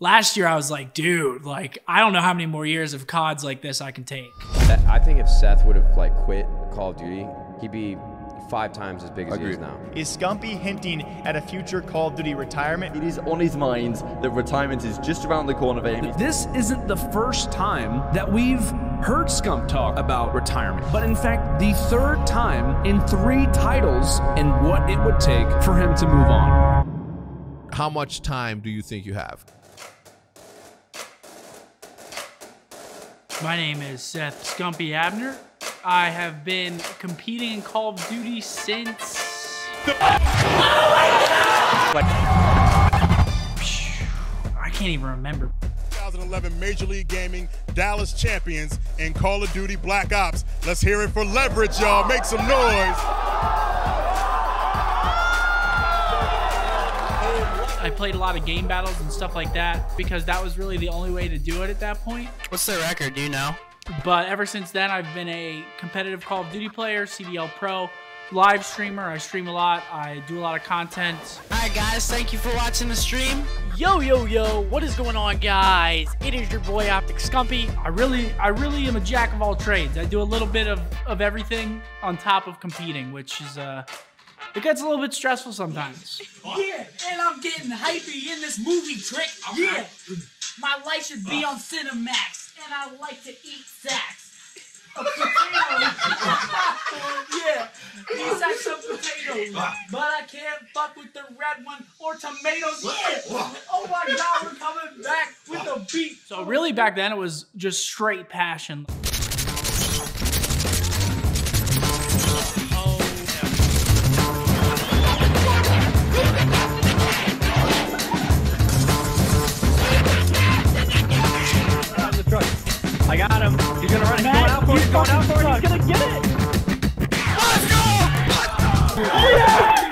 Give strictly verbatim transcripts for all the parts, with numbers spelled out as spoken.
last year I was like, dude, like, I don't know how many more years of C O Ds like this I can take. I think if Seth would have like quit Call of Duty, he'd be five times as big as Agreed. He is now. Is Scumpy hinting at a future Call of Duty retirement? It is on his mind that retirement is just around the corner for him. This isn't the first time that we've heard Scump talk about retirement, but in fact, the third time in three titles and what it would take for him to move on. How much time do you think you have? My name is Seth Scumpy Abner. I have been competing in Call of Duty since... Oh my God! I can't even remember. twenty eleven Major League Gaming, Dallas champions, and Call of Duty Black Ops. Let's hear it for Leverage, y'all. Make some noise. I played a lot of game battles and stuff like that because that was really the only way to do it at that point. What's the record, do you know? But ever since then, I've been a competitive Call of Duty player, C D L pro, live streamer. I stream a lot. I do a lot of content. All right, guys, thank you for watching the stream. Yo, yo, yo, what is going on, guys? It is your boy, Optic Scumpy. I really, I really am a jack of all trades. I do a little bit of, of everything on top of competing, which is... Uh, It gets a little bit stressful sometimes. Yeah, and I'm getting hypey in this movie trick. Yeah, my life should be on Cinemax, and I like to eat sacks. A potato. Yeah, these sacks are potatoes, but I can't fuck with the red one or tomatoes. Yeah. Oh my God, we're coming back with a beat. So really, back then it was just straight passion. I got him. He's gonna run. He's going out for it. He's going out for it. He's gonna get it. Let's go! Let's go! Yeah!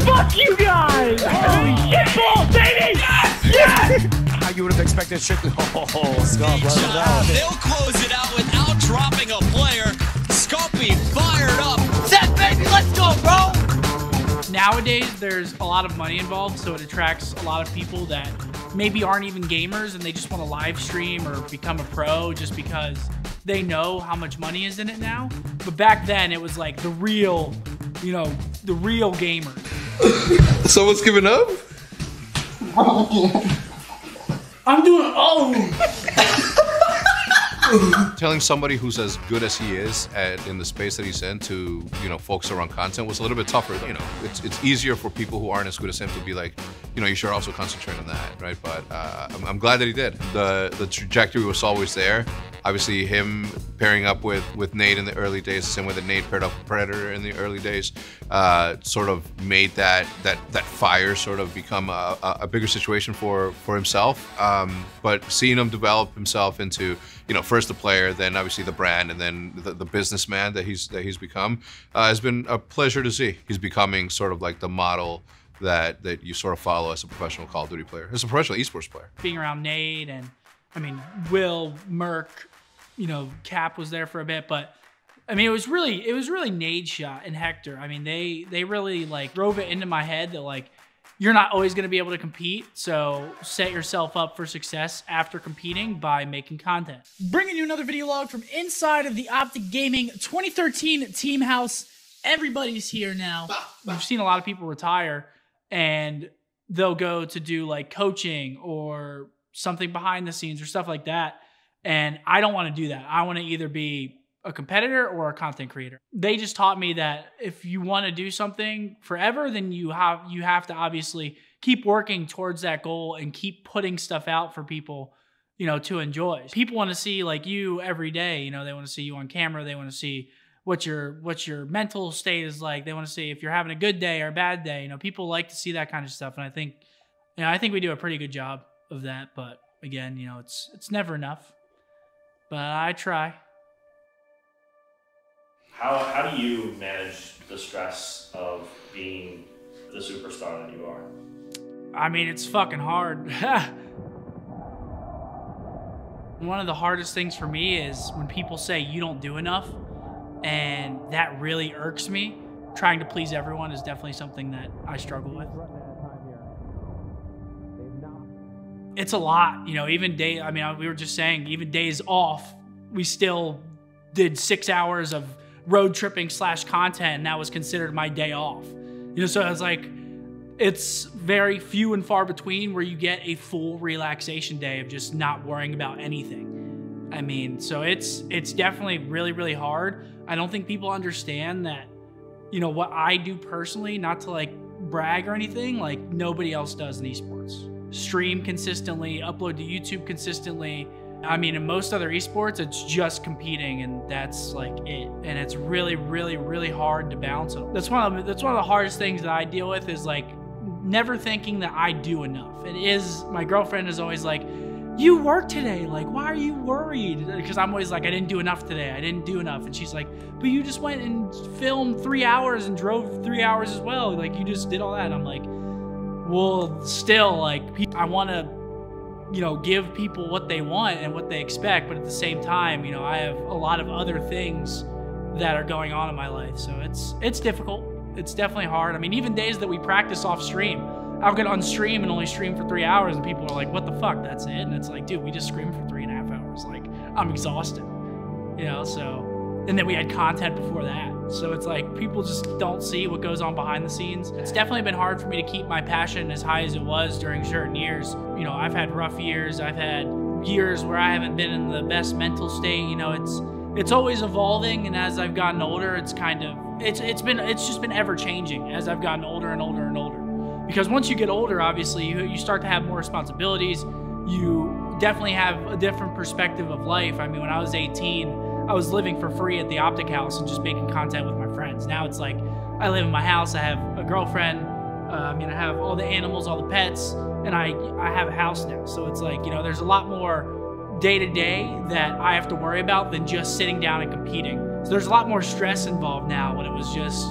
Fuck you guys! Holy shit ball, baby! Yes! Yes! How you would have expected shit? Oh, Scump, let's go. They'll close it out without dropping a player. Scumpy fired up. Seth, baby, let's go, bro! Nowadays, there's a lot of money involved, so it attracts a lot of people that maybe aren't even gamers and they just want to live stream or become a pro just because they know how much money is in it now. But back then it was like the real, you know, the real gamer. Someone's giving up? I'm doing all of them. Telling somebody who's as good as he is at, in the space that he's in to, you know, focus around content was a little bit tougher. You know, it's, it's easier for people who aren't as good as him to be like, you know, you should also concentrate on that, right? But uh, I'm, I'm glad that he did. The the trajectory was always there. Obviously, him pairing up with, with Nate in the early days, the same way that Nate paired up with Predator in the early days, uh, sort of made that that that fire sort of become a, a bigger situation for, for himself. Um, but seeing him develop himself into, you know, first the player, then obviously the brand, and then the, the businessman that he's, that he's become uh, has been a pleasure to see. He's becoming sort of like the model that that you sort of follow as a professional Call of Duty player, as a professional esports player. Being around Nate and, I mean, Will, Merck, you know, Cap was there for a bit, but I mean, it was really, it was really NadeShot and Hector. I mean, they they really like drove it into my head that like, you're not always going to be able to compete, so set yourself up for success after competing by making content. Bringing you another video log from inside of the Optic Gaming twenty thirteen Team House. Everybody's here now. We've seen a lot of people retire, and they'll go to do like coaching or something behind the scenes or stuff like that. And I don't want to do that. I want to either be a competitor or a content creator. They just taught me that if you want to do something forever, then you have, you have to obviously keep working towards that goal and keep putting stuff out for people, you know, to enjoy. People want to see like you every day, you know, they want to see you on camera. They want to see what your what your mental state is like. They want to see if you're having a good day or a bad day. You know, people like to see that kind of stuff, and I think, you know, I think we do a pretty good job of that. But again, you know, it's it's never enough, but I try. How how do you manage the stress of being the superstar that you are? I mean, it's fucking hard. One of the hardest things for me is when people say you don't do enough. And that really irks me. Trying to please everyone is definitely something that I struggle with. it's a lot, you know, even day, I mean, we were just saying, even days off, we still did six hours of road tripping slash content, and that was considered my day off. You know, so I was like, it's very few and far between where you get a full relaxation day of just not worrying about anything. I mean, so it's it's definitely really, really hard. I don't think people understand that, you know, what I do personally, not to like brag or anything, like nobody else does in esports. Stream consistently, upload to YouTube consistently. I mean, in most other esports, it's just competing, and that's like it. And it's really, really, really hard to balance it. That's one of, that's one of the hardest things that I deal with, is like never thinking that I do enough. It is, my girlfriend is always like, you work today, like, why are you worried? Because I'm always like, I didn't do enough today, I didn't do enough. And she's like, but you just went and filmed three hours and drove three hours as well. Like, you just did all that. And I'm like, well, still, like, I want to, you know, give people what they want and what they expect, but at the same time, you know, I have a lot of other things that are going on in my life. So it's it's difficult. It's definitely hard. I mean, even days that we practice off stream, I'll get on stream and only stream for three hours and people are like, what the fuck, that's it? And it's like, dude, we just streamed for three and a half hours. Like, I'm exhausted, you know, so. And then we had content before that. So it's like, people just don't see what goes on behind the scenes. It's definitely been hard for me to keep my passion as high as it was during certain years. You know, I've had rough years. I've had years where I haven't been in the best mental state. You know, it's it's always evolving. And as I've gotten older, it's kind of, it's it's been, it's just been ever changing as I've gotten older and older and older. Because once you get older, obviously, you, you start to have more responsibilities. You definitely have a different perspective of life. I mean, when I was eighteen, I was living for free at the Optic house and just making content with my friends. Now it's like, I live in my house, I have a girlfriend, uh, I mean, I have all the animals, all the pets, and I, I have a house now. So it's like, you know, there's a lot more day-to-day that I have to worry about than just sitting down and competing. So there's a lot more stress involved now when it was just,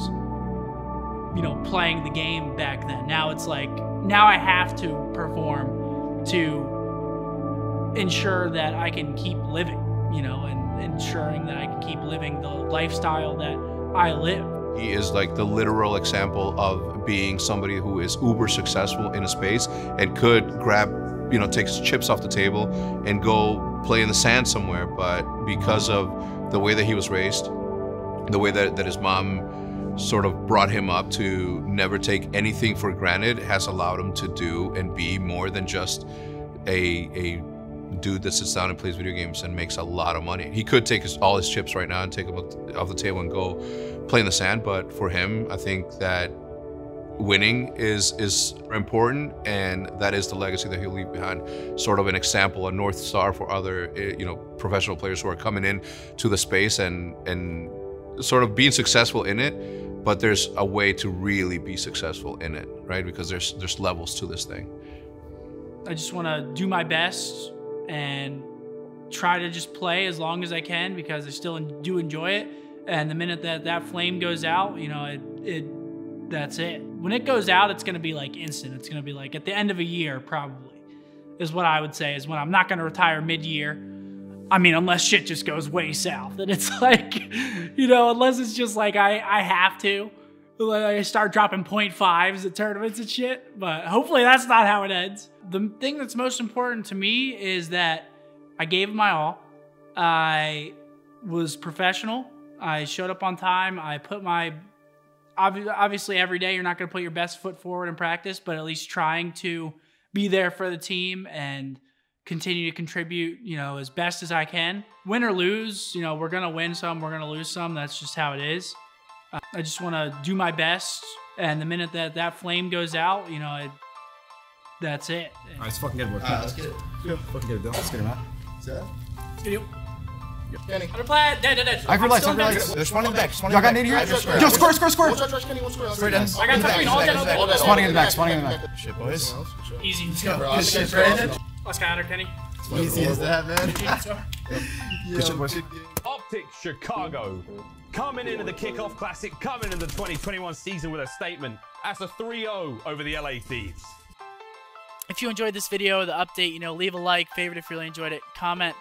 you know, playing the game back then. Now it's like, now I have to perform to ensure that I can keep living, you know, and ensuring that I can keep living the lifestyle that I live. He is like the literal example of being somebody who is uber successful in a space and could grab, you know, take chips off the table and go play in the sand somewhere. But because of the way that he was raised, the way that, that his mom sort of brought him up to never take anything for granted, has allowed him to do and be more than just a, a dude that sits down and plays video games and makes a lot of money. He could take his, all his chips right now and take them off the table and go play in the sand, but for him, I think that winning is, is important, and that is the legacy that he'll leave behind. Sort of an example, a North Star for other, you know, professional players who are coming in to the space and, and sort of being successful in it, but there's a way to really be successful in it, right? Because there's, there's levels to this thing. I just want to do my best and try to just play as long as I can, because I still do enjoy it. And the minute that that flame goes out, you know, it, it that's it. When it goes out, it's gonna be like instant. It's gonna be like at the end of a year, probably, is what I would say, is when I'm not gonna retire mid-year. I mean, unless shit just goes way south. And it's like, you know, unless it's just like I, I have to. I start dropping point fives at tournaments and shit, but hopefully that's not how it ends. The thing that's most important to me is that I gave my all. I was professional. I showed up on time. I put my, obviously every day you're not going to put your best foot forward in practice, but at least trying to be there for the team and continue to contribute, you know, as best as I can. Win or lose, you know, we're going to win some, we're going to lose some. That's just how it is. I just want to do my best, and the minute that that flame goes out, you know, it, that's it. All right, let's fucking get it. Alright, let's get it. Let's fucking get it, Bill. Let's get him out. Seth? Let's get him. Kenny. Underplat! Dead, dead, dead. I have lights, I have lights. There's one in the back. Y'all got Nate here? Yo, square, square, square! We'll try trash Kenny, we'll square. Straight in. I got top green, all dead, all dead. Spawning in the back, spawning in the back. Shit, boys. Easy, let's go. Good shit, Brandon. Let's go under, Kenny. Easy as that, man. Good shit, boys. Optic Chicago. Coming into the kickoff classic, coming into the twenty twenty-one season with a statement. That's a three oh over the L A Thieves. If you enjoyed this video, the update, you know, leave a like, favorite if you really enjoyed it, comment.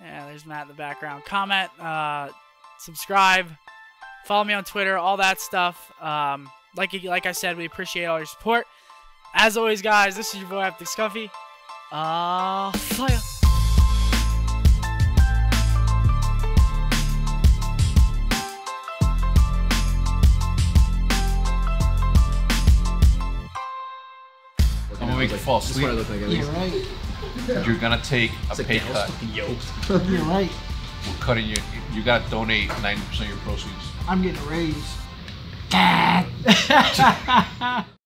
Yeah, there's Matt in the background. Comment, uh, subscribe, follow me on Twitter, all that stuff. Um, like, like I said, we appreciate all your support. As always, guys, this is your boy, Optic Scumpy. Ah, uh, fire! I'm gonna make it fall asleep. That's what I look like. You're right. Yeah. You're gonna take a it's pay like cut. Yo. You're right. We're cutting you. You gotta donate ninety percent of your proceeds. I'm getting a raise.